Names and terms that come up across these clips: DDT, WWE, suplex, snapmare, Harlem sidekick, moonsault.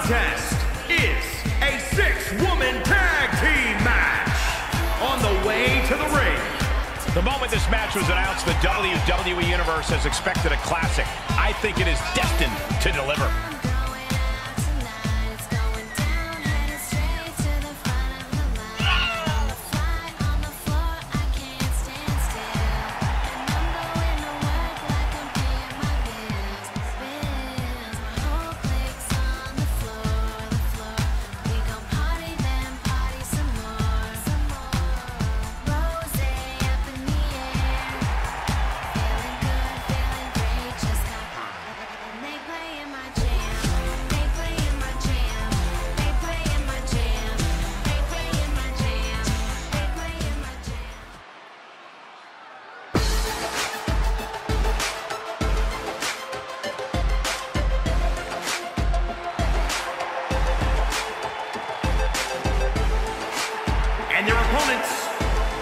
contest is a six-woman tag team match. On the way to the ring. The moment this match was announced, the WWE Universe has expected a classic. I think it is destined to deliver.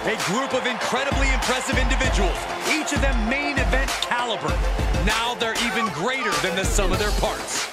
A group of incredibly impressive individuals, each of them main event caliber. Now they're even greater than the sum of their parts.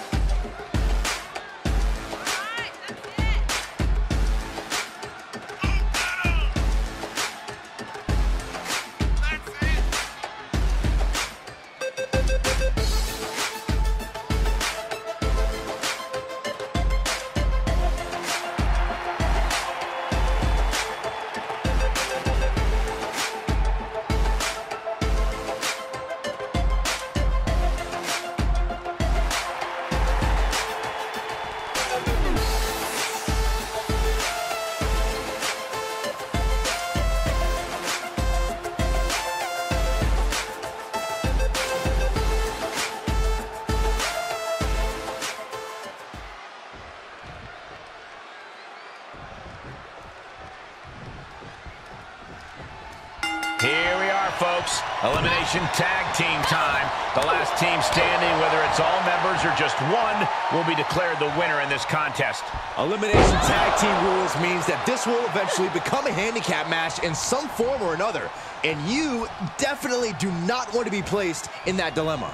Here we are, folks. Elimination tag team time. The last team standing, whether it's all members or just one, will be declared the winner in this contest. Elimination tag team rules means that this will eventually become a handicap match in some form or another, and you definitely do not want to be placed in that dilemma.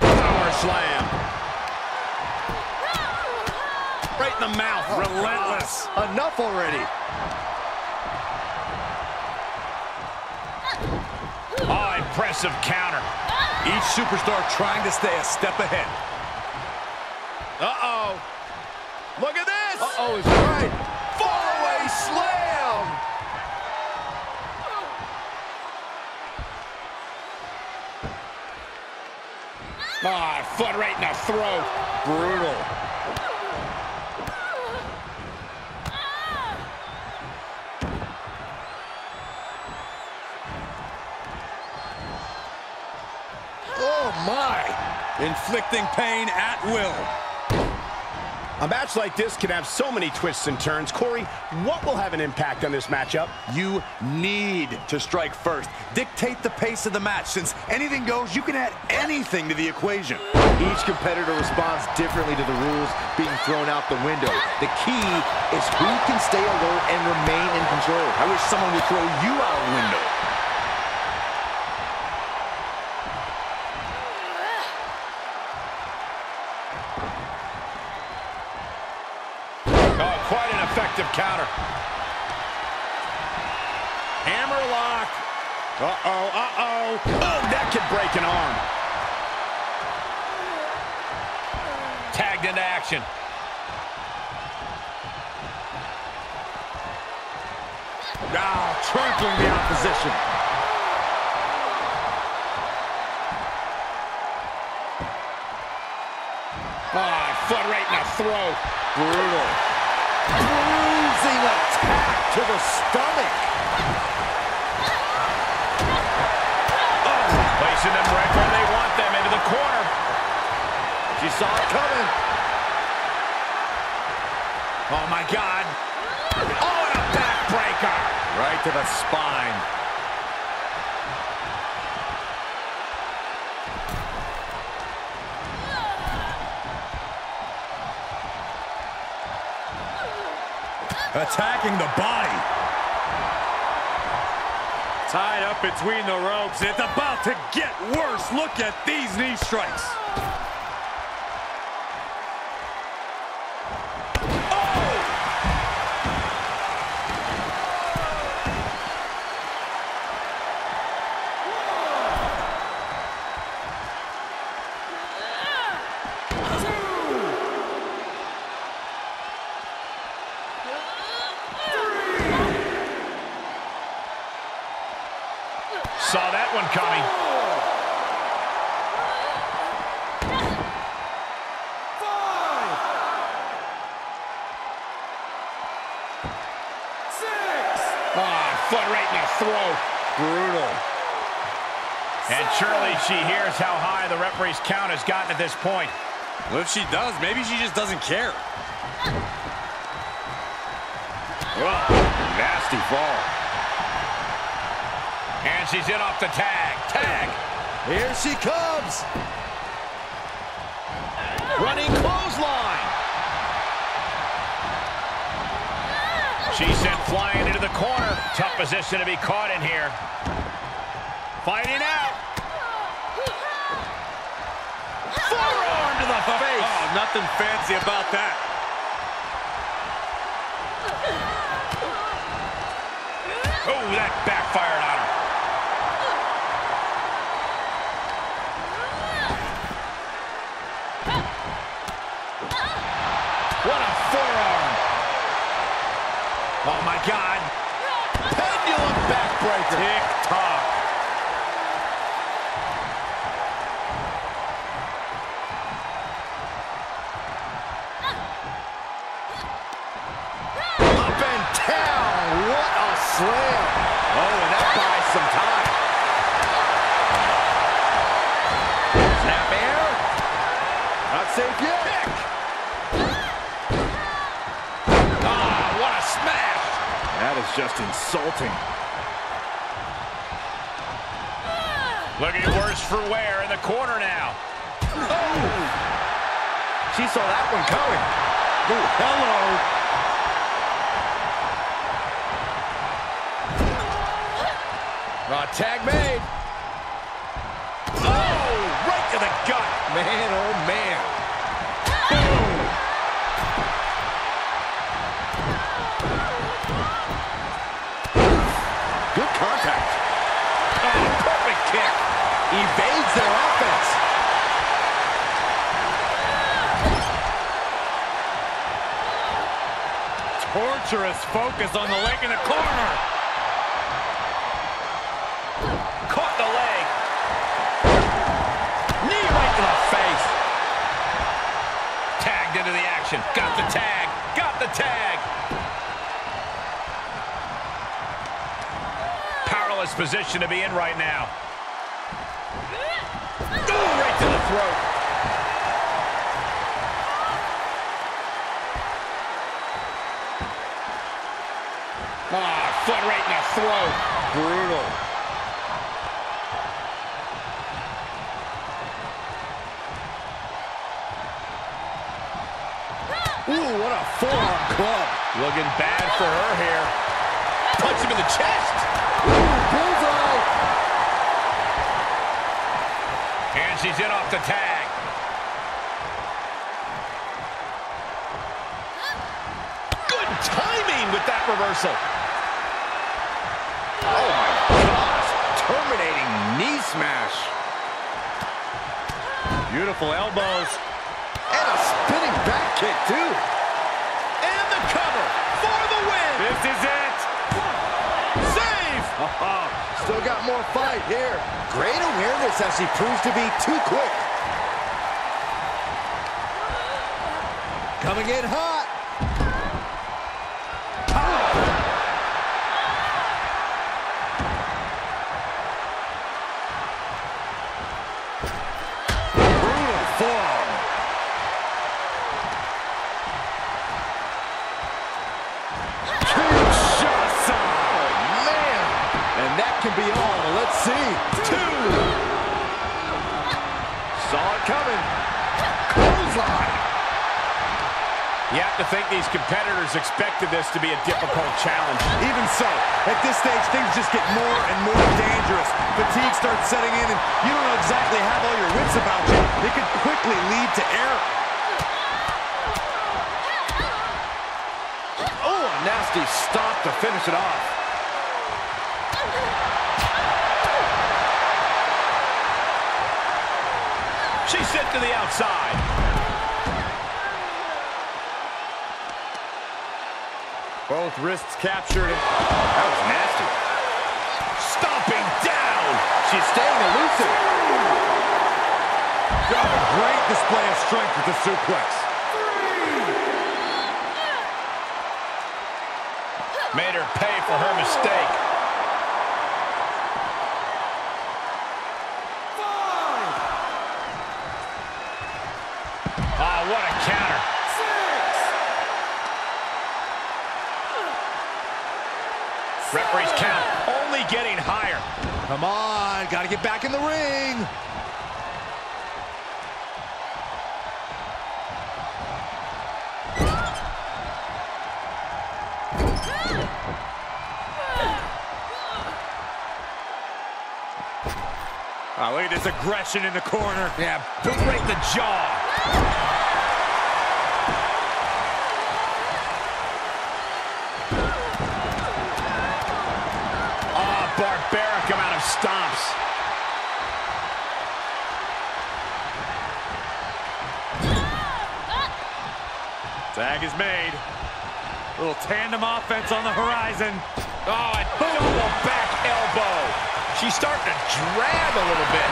Power slam. Right in the mouth, relentless. Enough already. Oh, impressive counter. Each superstar trying to stay a step ahead. Uh-oh. Look at this. Uh-oh, he's right. Fallaway slam. Ah, foot right in the throat. Brutal. Inflicting pain at will. A match like this can have so many twists and turns. Corey, what will have an impact on this matchup? You need to strike first. Dictate the pace of the match. Since anything goes, you can add anything to the equation. Each competitor responds differently to the rules being thrown out the window. The key is who can stay alert and remain in control. I wish someone would throw you out of the window. Quite an effective counter. Hammerlock. Uh-oh, uh-oh. Oh, that could break an arm. Tagged into action. Now, trampling the opposition. Oh, foot right in the throat. Brutal. Bruising attack to the stomach. Oh, placing them right where they want them, into the corner. She saw it coming. Oh, my God. Oh, and a backbreaker. Right to the spine. Attacking the body. Tied up between the ropes. It's about to get worse. Look at these knee strikes. Saw that one coming. Five. 6. Oh, foot right in the throat. Brutal. And surely she hears how high the referee's count has gotten at this point. Well, if she does, maybe she just doesn't care. Whoa, nasty fall. And she's in off the tag. Tag. Here she comes. Running clothesline. She's sent flying into the corner. Tough position to be caught in here. Fighting out. Forearm to the face. Oh, nothing fancy about that. Oh, that backfired on her. What a forearm. Oh, my God. Pendulum backbreaker. Tick-tock. Up and down. What a slam. Oh, and that buys some time. Snap air. Not safe yet. That is just insulting. Looking worse for wear in the corner now. Oh! She saw that one coming. Ooh, hello. Raw tag made. Oh! Right to the gut. Man, oh man. Boom! Good contact. Oh, perfect kick. Evades their offense. Torturous focus on the leg in the corner. Caught the leg. Knee right to the face. Tagged into the action. Got the tag. Got the tag. Position to be in right now. Ooh, right to the throat. Ah, foot right in the throat. Brutal. Ooh, what a forearm club. Looking bad for her here. Punch him in the chest. And she's in off the tag. Good timing with that reversal. Oh my gosh, terminating knee smash. Beautiful elbows. And a spinning back kick too. And the cover for the win. This is it. Still got more fight here. Great awareness as he proves to be too quick. Coming in hot. Can be all. Let's see. 2. Saw it coming. Clothesline. You have to think these competitors expected this to be a difficult challenge. Even so, at this stage, things just get more and more dangerous. Fatigue starts setting in, and you don't know exactly have all your wits about you. It could quickly lead to error. Oh, a nasty stop to finish it off. She sent to the outside. Both wrists captured it. That was nasty. Stomping down. She's staying elusive. Got a great display of strength with the suplex. Made her pay for her mistake. Oh, what a counter. Referee's count only getting higher. Come on, gotta get back in the ring. Oh, look at this aggression in the corner. Yeah, big right to the jaw. Barbaric amount of stomps. Tag is made. A little tandem offense on the horizon. Oh, and double back elbow. She's starting to drag a little bit.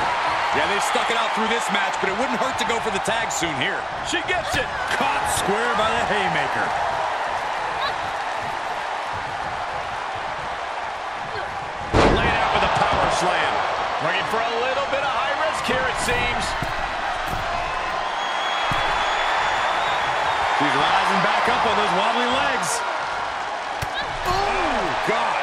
Yeah, they stuck it out through this match, but it wouldn't hurt to go for the tag soon here. She gets it. Caught square by the haymaker. Slam. Looking for a little bit of high risk here, it seems. She's rising back up on those wobbly legs. Oh, God.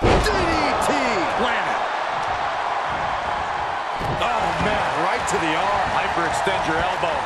DDT landed. Oh, man, right to the arm. Hyperextend your elbow.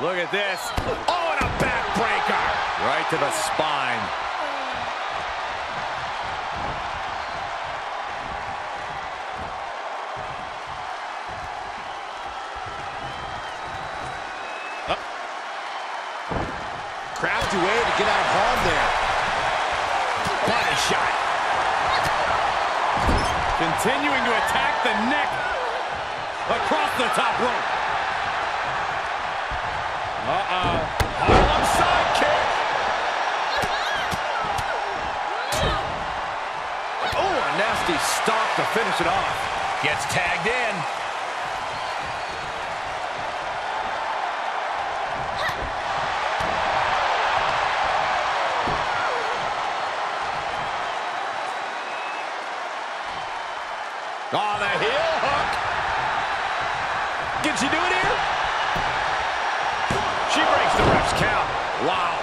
Look at this. Oh, and a backbreaker. Right to the spine. Oh. Crafty way to get out of harm there. Body shot. Continuing to attack the neck across the top rope. Uh-oh. Harlem sidekick. Oh, a nasty stop to finish it off. Gets tagged in. Oh, the heel hook. Can she do it here? She breaks the ref's count. Wow.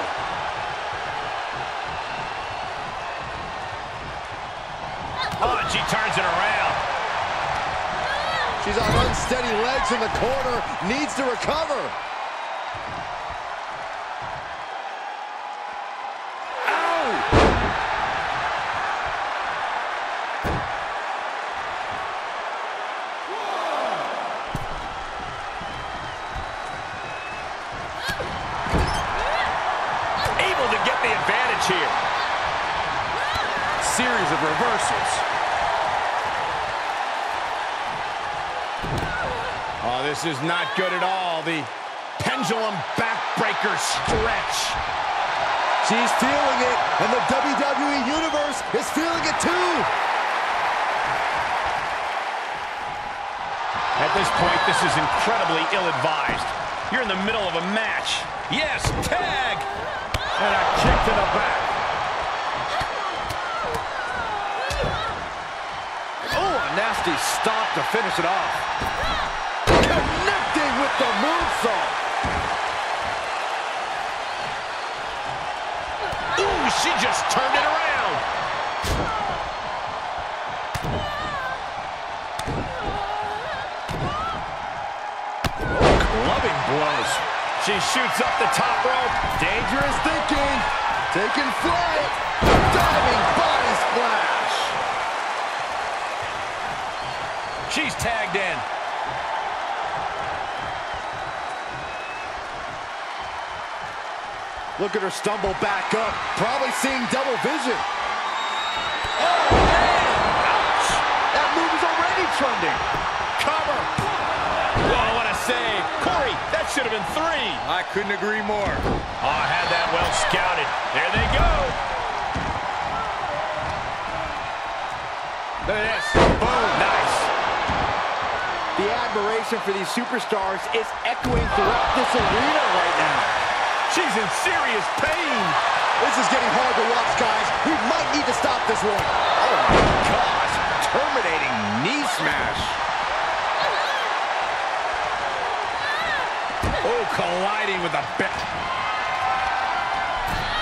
Oh, and she turns it around. She's on unsteady legs in the corner. Needs to recover. Here. Series of reversals. Oh, this is not good at all. The pendulum backbreaker stretch. She's feeling it, and the WWE Universe is feeling it too. At this point, this is incredibly ill-advised. You're in the middle of a match. Yes, tag! And a kick to the back. Oh, a nasty stomp to finish it off. Connecting with the moonsault. Ooh, she just turned it around. Clubbing blows. She shoots up the top rope. Dangerous thinking. Taking flight. Diving body splash. She's tagged in. Look at her stumble back up. Probably seeing double vision. Oh, man! Ouch! That move is already trending. Cover. Whoa, what a save. Corey, that should have been 3. I couldn't agree more. Oh, I had that well scouted. There they go. Look at this. Boom. Nice. The admiration for these superstars is echoing throughout this arena right now. She's in serious pain. This is getting hard to watch, guys. We might need to stop this one. Oh, my gosh. Terminating knee smash. Oh, colliding with a bat.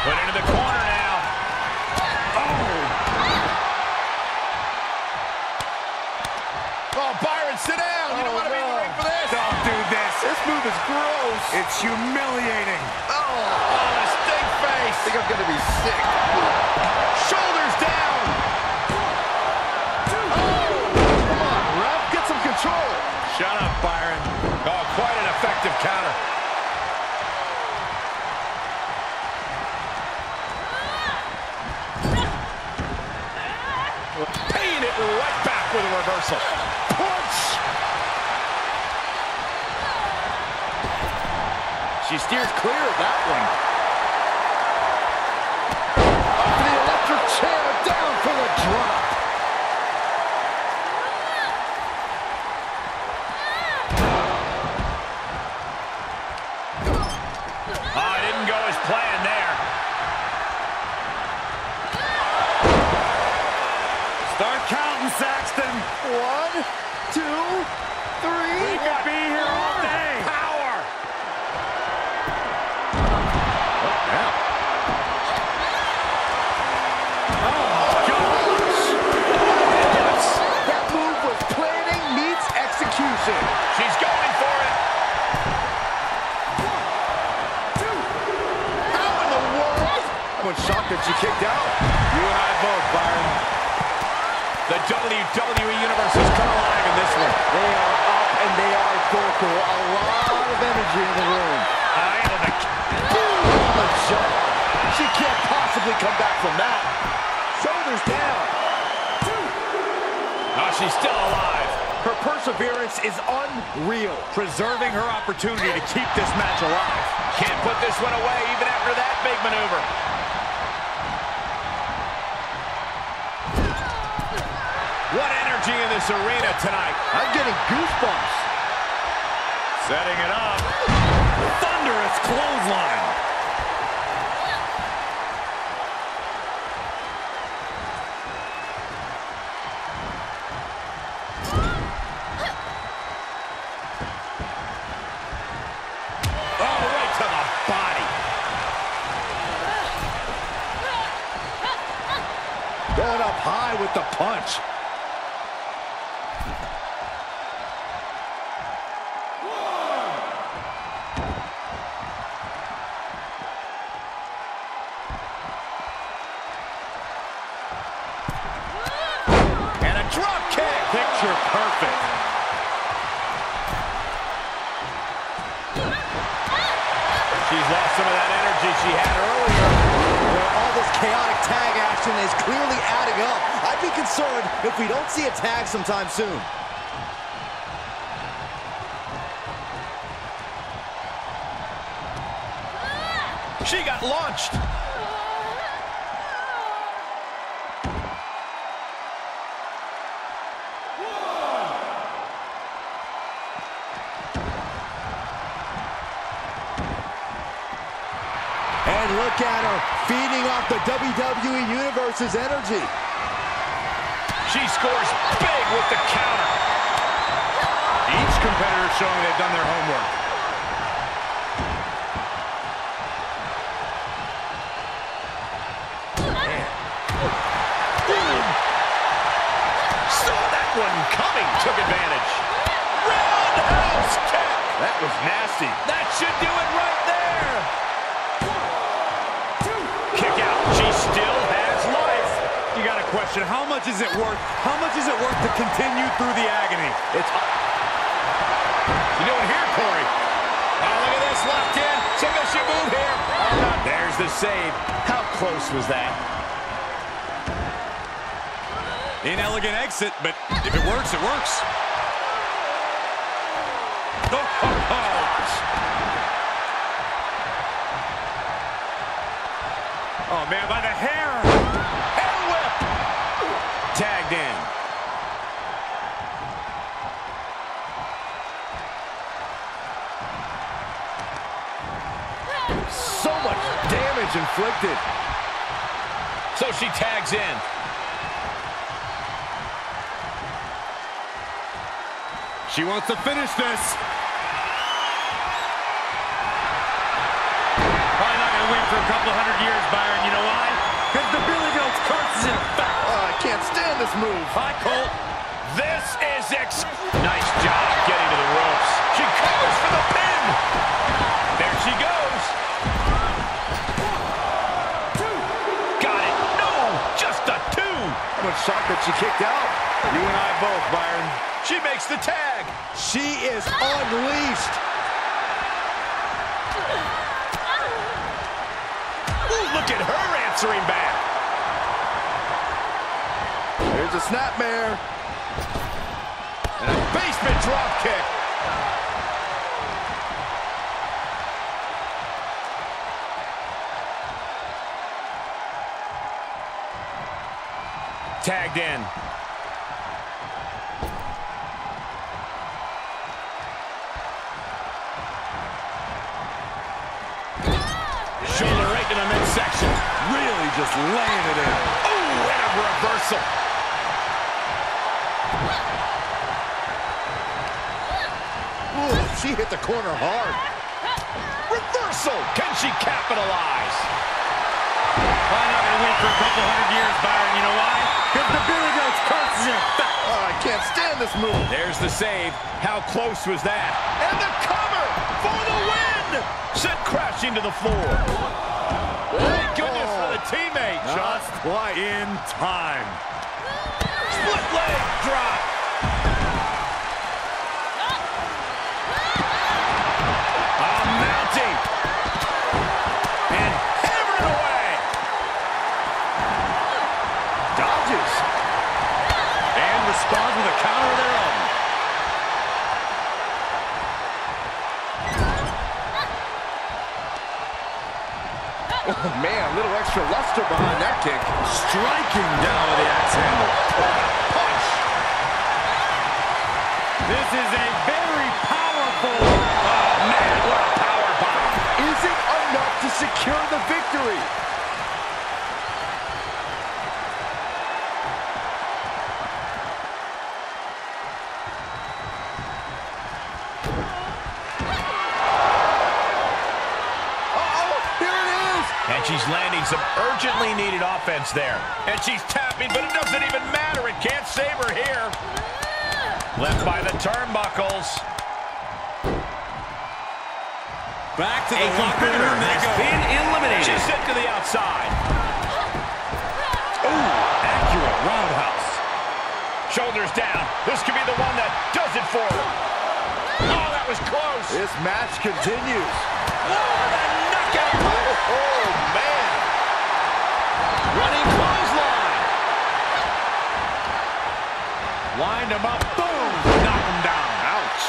Went into the corner now. Oh. Oh, Byron, sit down. You don't want to be in the ring for this. Don't do this. This move is gross. It's humiliating. Oh, the stink face. I think I'm going to be sick. Shoulders down. Oh, come on, ref. Get some control. Shut up, Byron. Oh, quite an effective counter. Paying it right back with a reversal. Punch. She steers clear of that one. Up the electric chair, down for the drop. Oh, it didn't go as planned there. Start counting, Saxton. 1, 2, 3. We could be here all day. She's going for it. 1, 2. How in the world? I was shocked that she kicked out. You and I both, Byron. The WWE Universe has come alive in this one. They are up and they are vocal. A lot of energy in the room. I am a boom on the jaw. She can't possibly come back from that. Shoulders down. 2. Oh, she's still alive. Her perseverance is unreal, preserving her opportunity to keep this match alive. Can't put this one away even after that big maneuver. What energy in this arena tonight. I'm getting goosebumps. Setting it up. Thunderous clothesline. Going up high with the punch. And a drop kick. Picture perfect. She's lost some of that energy she had earlier. Well, all this chaotic tag action is clearly adding up. I'd be concerned if we don't see a tag sometime soon. She got launched. look at her feeding off the WWE Universe's energy. She scores big with the counter. Each competitor showing they've done their homework. One coming, took advantage. Roundhouse kick! That was nasty. That should do it right there. One, two, kick out. She still has life. You got to question, how much is it worth? How much is it worth to continue through the agony? It's up. You know it here, Corey. Oh, look at this, locked in. Check out your move here. There's the save. How close was that? Inelegant exit, but if it works, it works. Oh, oh, oh. Oh, man, by the hair. And whip. Tagged in. So much damage inflicted. So she tags in. She wants to finish this. Probably not going to win for a couple hundred years, Byron. You know why? Because the Billy Goat's curse is in effect. Oh, I can't stand this move. Hi, Colt. This is nice job getting to the ropes. She covers for the pin. There she goes. One, two. Got it. No, just a two. I'm shocked that she kicked out. You and I both, Byron. She makes the tag. She is unleashed. Ooh, look at her answering back. There's a snapmare. And a basement drop kick. Tagged in. Section really just laying it in. Ooh, and a reversal. Ooh, she hit the corner hard. Reversal. Can she capitalize? Probably not going to win for a couple hundred years, Byron. You know why? Because the Billy Goat's curse is in effect. Oh, I can't stand this move. There's the save. How close was that? And the cover for the win. Sent crashing to the floor. Thank goodness for the teammate. Just in time. Split leg drop. I'm mounting. And hammered away. Dodges. And responds with a counter of their own. Oh, man, a little extra luster behind that kick. Striking down with the axe handle. Push. This is a very powerful... Oh, man, what a power bomb. Is it enough to secure the victory? And she's landing some urgently needed offense there. And she's tapping, but it doesn't even matter. It can't save her here. Left by the turnbuckles. Back to the locker room. Next pin eliminated. She's sent to the outside. Ooh, accurate roundhouse. Shoulders down. This could be the one that does it for her. Oh, that was close. This match continues. Oh, that knockout. Oh, man. Running clothesline. Lined him up. Boom. Knock him down. Ouch.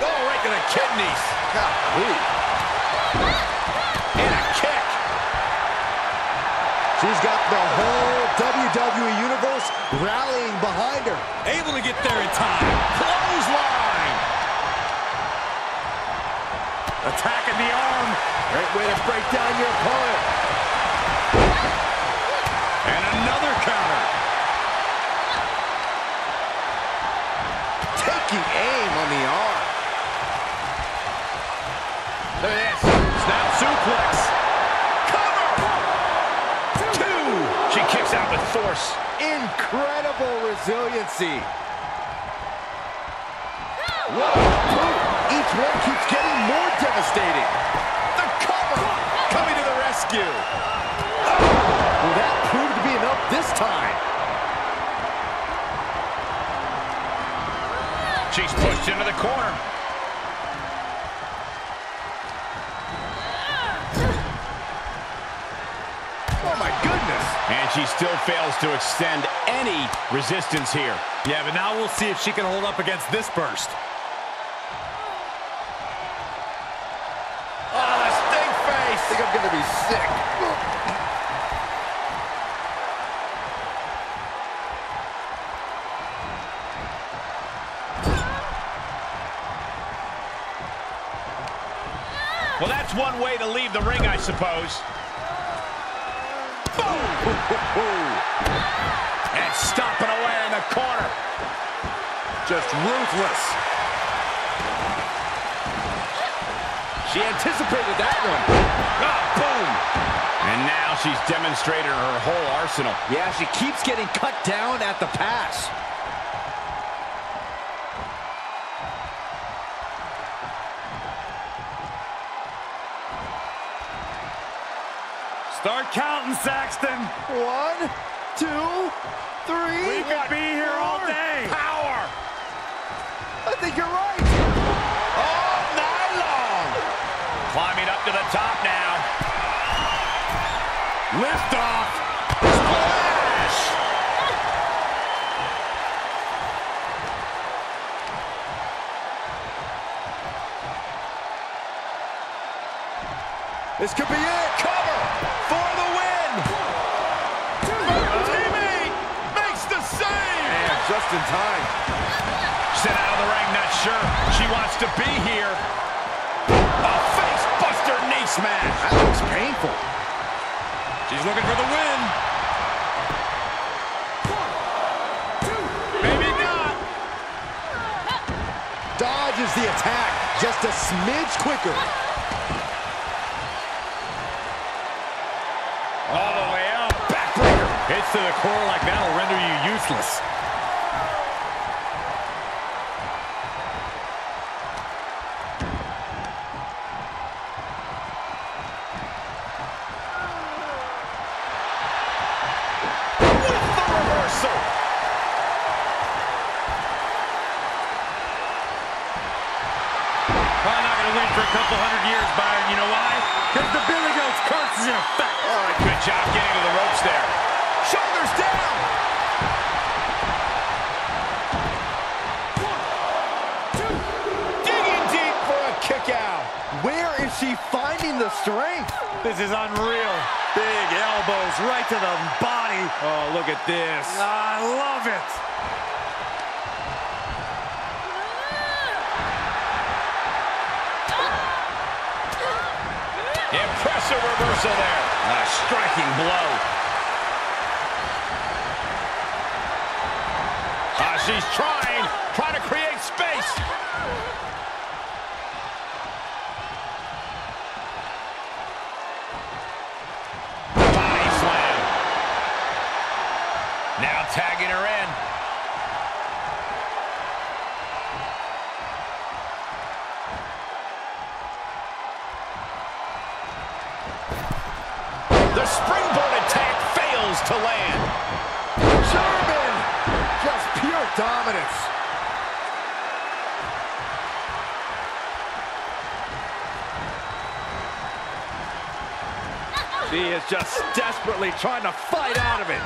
Go right to the kidneys. Golly. And a kick. She's got the whole WWE Universe rallying behind her. Able to get there in time. Clothesline. Attacking the arm. Great way to break down your opponent. And another counter. Taking aim on the arm. Look at this. Snap suplex. Cover. Two. She kicks out with force. Incredible resiliency. Each one keeps getting more devastating. The cover coming to the rescue. Oh, well, that proved to be enough this time. She's pushed into the corner. Oh, my goodness. And she still fails to extend any resistance here. Yeah, but now we'll see if she can hold up against this burst. I think I'm gonna be sick. Well, that's one way to leave the ring, I suppose. Boom! And stomping away in the corner. Just ruthless. She anticipated that one. Oh, boom! And now she's demonstrated her whole arsenal. Yeah, she keeps getting cut down at the pass. Start counting, Saxton. 1, 2, 3. We could be here all day. Power! I think you're right. All night long. Climbing up to the top now. Lift off. Splash. This could be it. Cover for the win. Teammate makes the save. And just in time. Sent out of the ring, not sure she wants to be here. A face buster knee smash. That looks painful. She's looking for the win. 1, 2. Maybe not. Dodges the attack just a smidge quicker. All the way up. Backbreaker. Hits to the core like that'll render you useless. For a couple hundred years, Byron. You know why? Because the Billy Goat's curse is in effect. All right, good job getting to the ropes there. Shoulders down. 1, 2. Digging deep for a kick out. Where is she finding the strength? This is unreal. Big elbows right to the body. Oh, look at this. I love it. Impressive reversal there. What a striking blow. She's trying to create space. Body slam. Now tagging her in. The springboard attack fails to land. German! Just pure dominance. She is just desperately trying to fight out of it.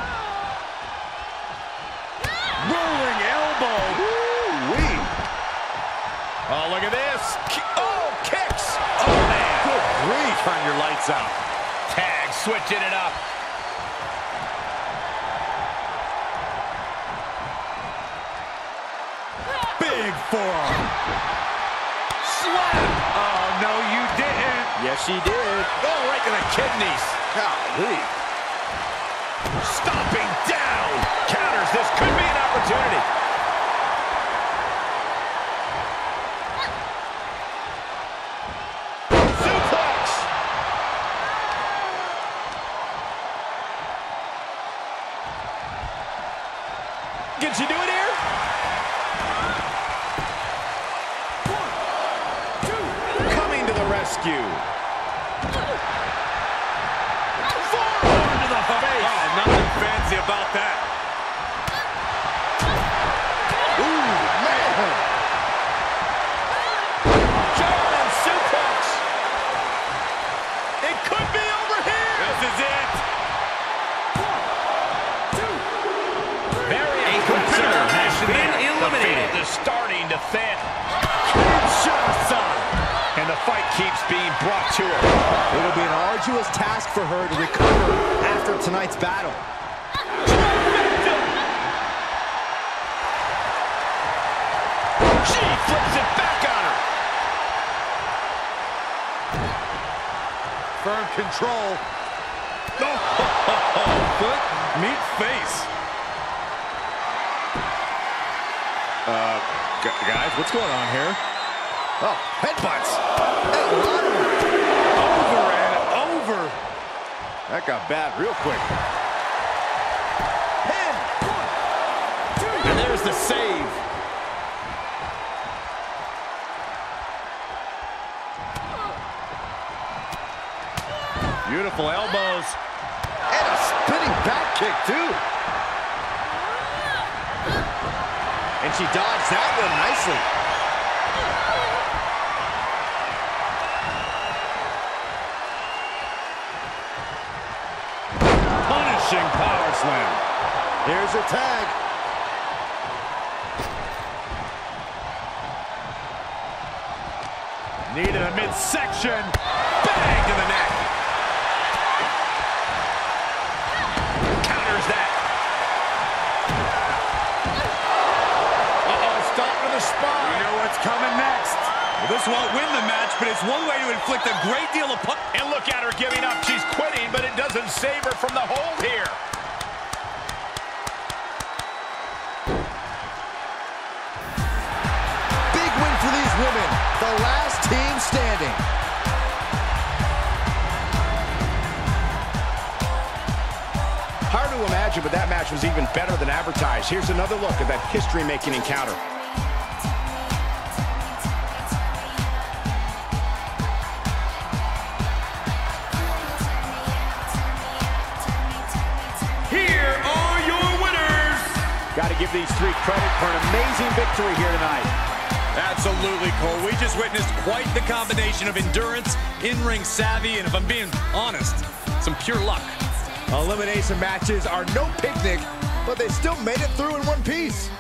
Rolling elbow. Woo-wee. Oh, look at this. Oh, kicks. Oh, man. Good grief. Turn your lights out. Tag, switching it up. Big forearm. Slap. Oh, no, you she did. Going right to the kidneys. Golly. Stomping down. Counters. This could be an opportunity. Suplex. Can she do it here? Rescue. Forward to the face. Oh, nothing fancy about that. Ooh, man. German suplex. It could be over here. This is it. 1, 2, 3. Very competitor has been eliminated. The field is starting to thin. And the fight keeps being brought to her. It'll be an arduous task for her to recover after tonight's battle. She flips it back on her. Firm control. Oh, foot meet face. Guys, what's going on here? Oh, headbutts. Over and over. That got bad real quick. And there's the save. Beautiful elbows. And a spinning back kick, too. And she dodged that one nicely. Power slam. Here's her tag. Knee to the midsection. Bang to the neck. Counters that. Uh-oh, stop to the spine. You know what's coming next. Well, this won't win the match, but it's one way to inflict a great deal of punishment. And look at her giving up. She's quitting, but it doesn't save her from the hold here. Women, the last team standing. Hard to imagine, but that match was even better than advertised. Here's another look at that history-making encounter. Here are your winners. Got to give these three credit for an amazing victory here tonight. Absolutely, Cole. We just witnessed quite the combination of endurance, in-ring savvy, and if I'm being honest, some pure luck. Elimination matches are no picnic, but they still made it through in one piece.